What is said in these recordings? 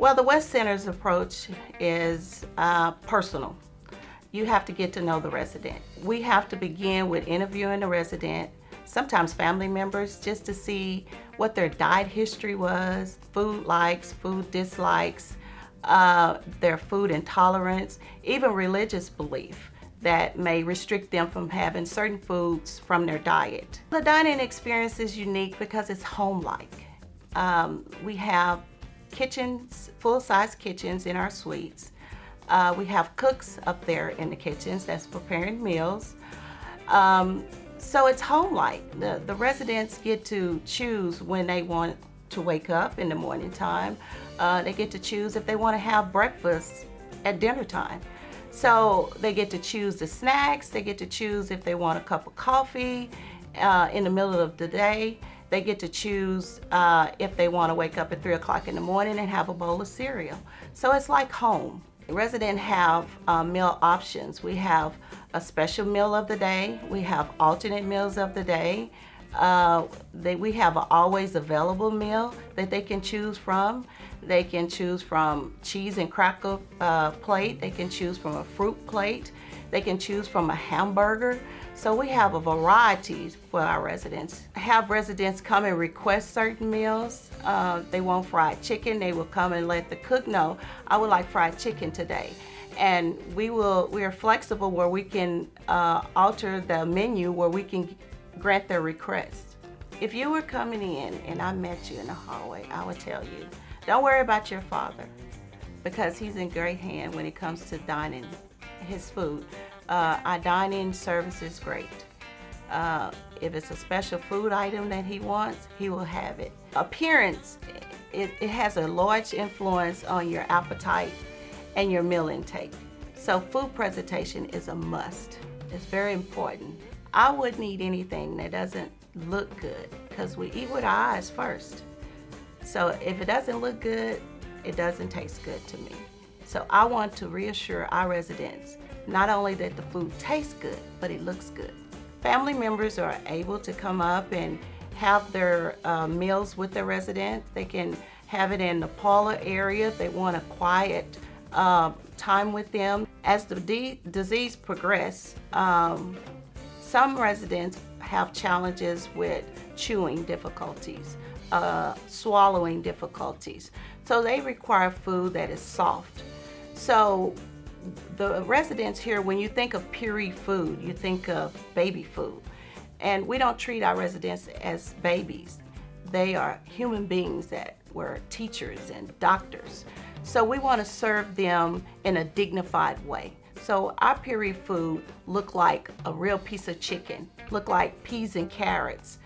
Well, the West Center's approach is personal. You have to get to know the resident. We have to begin with interviewing the resident, sometimes family members, just to see what their diet history was, food likes, food dislikes, their food intolerance, even religious belief that may restrict them from having certain foods from their diet. The dining experience is unique because it's home-like. We have kitchens, full-size kitchens in our suites. We have cooks up there in the kitchens that's preparing meals. So it's home-like. The residents get to choose when they want to wake up in the morning time. They get to choose if they want to have breakfast at dinner time. So they get to choose the snacks, they get to choose if they want a cup of coffee in the middle of the day. They get to choose if they want to wake up at 3 o'clock in the morning and have a bowl of cereal. So it's like home. Residents have meal options. We have a special meal of the day. We have alternate meals of the day. We have an always available meal that they can choose from. They can choose from cheese and cracker plate. They can choose from a fruit plate. They can choose from a hamburger. So we have a variety for our residents. Have residents come and request certain meals. They want fried chicken. They will come and let the cook know, I would like fried chicken today. And we are flexible where we can alter the menu, where we can grant their request. If you were coming in and I met you in the hallway, I would tell you, don't worry about your father, because he's in great hand when it comes to dining his food. Our dining service is great. If it's a special food item that he wants, he will have it. Appearance, it has a large influence on your appetite and your meal intake. So food presentation is a must. It's very important. I wouldn't eat anything that doesn't look good, because we eat with our eyes first. So if it doesn't look good, it doesn't taste good to me. So I want to reassure our residents, not only that the food tastes good, but it looks good. Family members are able to come up and have their meals with the residents. They can have it in the parlor area if they want a quiet time with them. As the disease progresses, some residents have challenges with chewing difficulties, swallowing difficulties. So they require food that is soft. So the residents here, when you think of pureed food, you think of baby food. And we don't treat our residents as babies. They are human beings that were teachers and doctors. So we want to serve them in a dignified way. So our puree food look like a real piece of chicken, look like peas and carrots.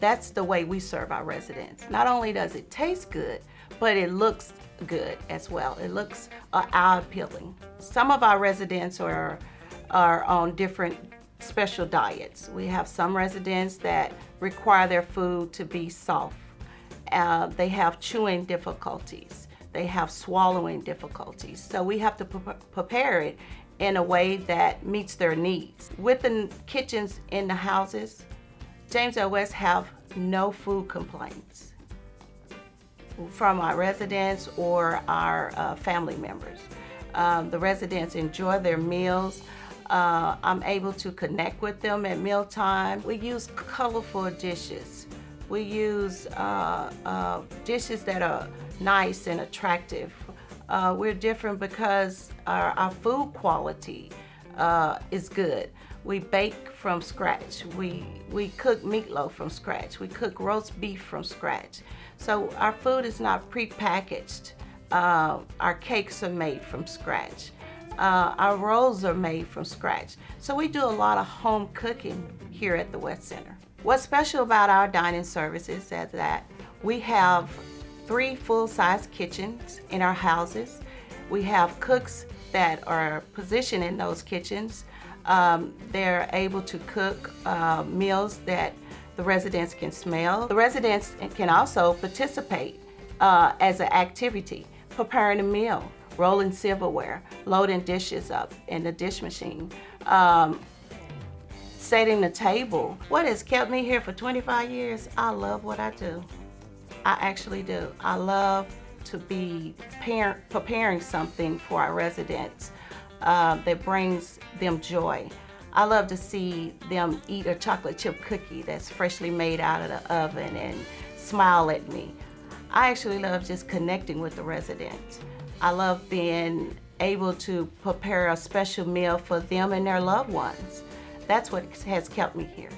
That's the way we serve our residents. Not only does it taste good, but it looks good as well. It looks eye appealing. Some of our residents are on different special diets. We have some residents that require their food to be soft. They have chewing difficulties. They have swallowing difficulties. So we have to prepare it in a way that meets their needs. With the kitchens in the houses, James L. West have no food complaints from our residents or our family members. The residents enjoy their meals. I'm able to connect with them at mealtime. We use colorful dishes. We use dishes that are nice and attractive. We're different because our food quality is good. We bake from scratch. We cook meatloaf from scratch. We cook roast beef from scratch. So our food is not prepackaged. Our cakes are made from scratch. Our rolls are made from scratch. So we do a lot of home cooking here at the West Center. What's special about our dining services is that we have 3 full-size kitchens in our houses. We have cooks that are positioned in those kitchens. They're able to cook meals that the residents can smell. The residents can also participate as an activity, preparing a meal, rolling silverware, loading dishes up in the dish machine, setting the table. What has kept me here for 25 years? I love what I do. I actually do. I love to be preparing something for our residents that brings them joy. I love to see them eat a chocolate chip cookie that's freshly made out of the oven and smile at me. I actually love just connecting with the residents. I love being able to prepare a special meal for them and their loved ones. That's what has kept me here.